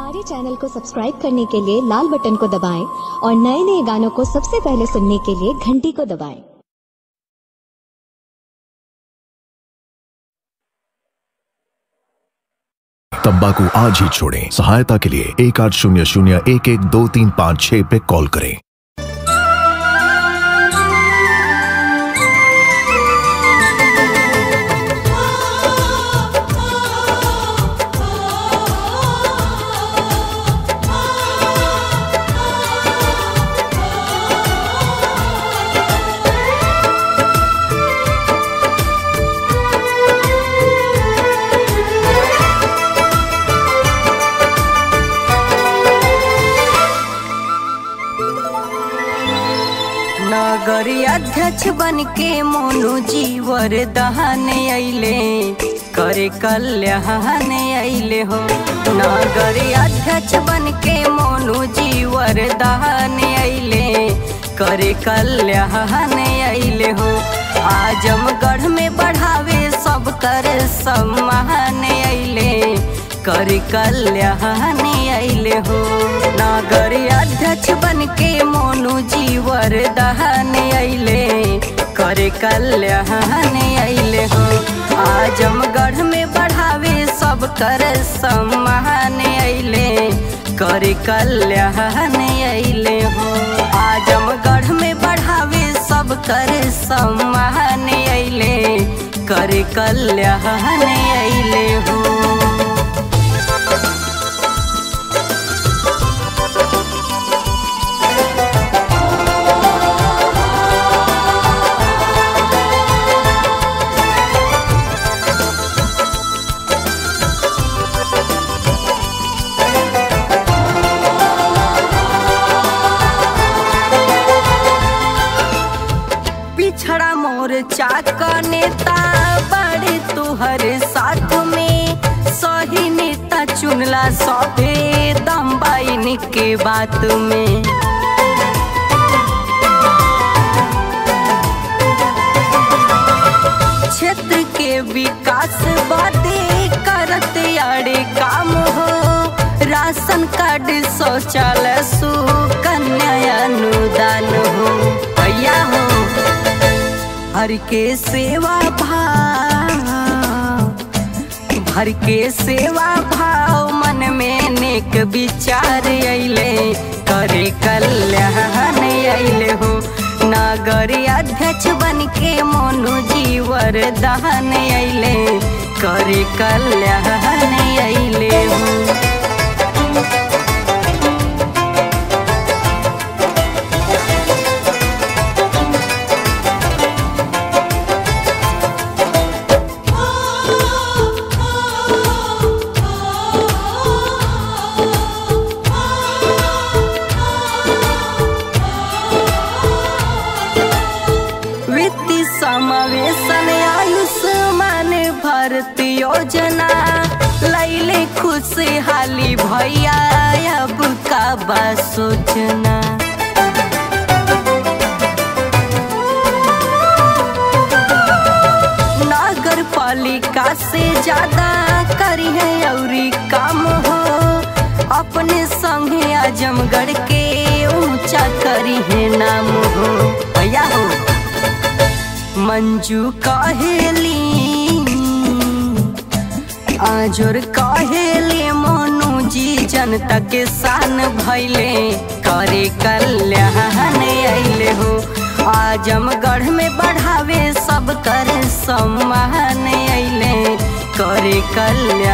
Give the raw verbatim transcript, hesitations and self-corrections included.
हमारे चैनल को सब्सक्राइब करने के लिए लाल बटन को दबाएं और नए नए गानों को सबसे पहले सुनने के लिए घंटी को दबाएं। तंबाकू आज ही छोड़ें। सहायता के लिए एक आठ शून्य शून्य एक एक दो तीन पाँच छह पे कॉल करें। नगरीय अध्यक्ष बनके मोनू जी वरदान अइले करे कल्याण अइले हो। नगरीय अध्यक्ष बनके मोनू जी वरदान अइले करे कल्याण अइले हो। आजमगढ़ में बढ़ावे सब कर सम्मान अइले करे कल्याण अइले हो। नगरीय अध्यक्ष बनके मोनू जी वरदान अइले करे कल्याण अइले हो। आजमगढ़ में बढ़ावे सब कर सम्मान अइले करे कल्याण अइले हो। आजमगढ़ में बढ़ावे सब कर सम्मान अइले करे कल्याण अइले हो। पिछड़ा मोर्चा का नेता बड़े तुहर साथ में सही नेता चुनला सभे दम्बाइन के बात में। क्षेत्र के विकास बातें करते अड़े काम हो। राशन कार्ड शौचालय सुकन्या अनुदान हो। भैया हो हर के सेवा भाव हर के सेवा भाव मन में नेक विचार अइले करे कल्याण अइले हो। नगरीय अध्यक्ष बनके मोनू जी वरदान अइले करे कल्याण अइले हो। समावेशन आयुष्मान भारत योजना लैले खुशहाली भैया अब का बा सोचना। नगर पालिका से ज्यादा करी है और काम हो। अपने संगे आजमगढ़ के ऊंचा करी है नाम हो। भैया हो मंजू काहेली आजोर काहेली मोनू जी जनता के शान भइले करे कल्याण अइले हो। आजमगढ़ में बढ़ावे सब कर सम्मान अइले करे कल्याण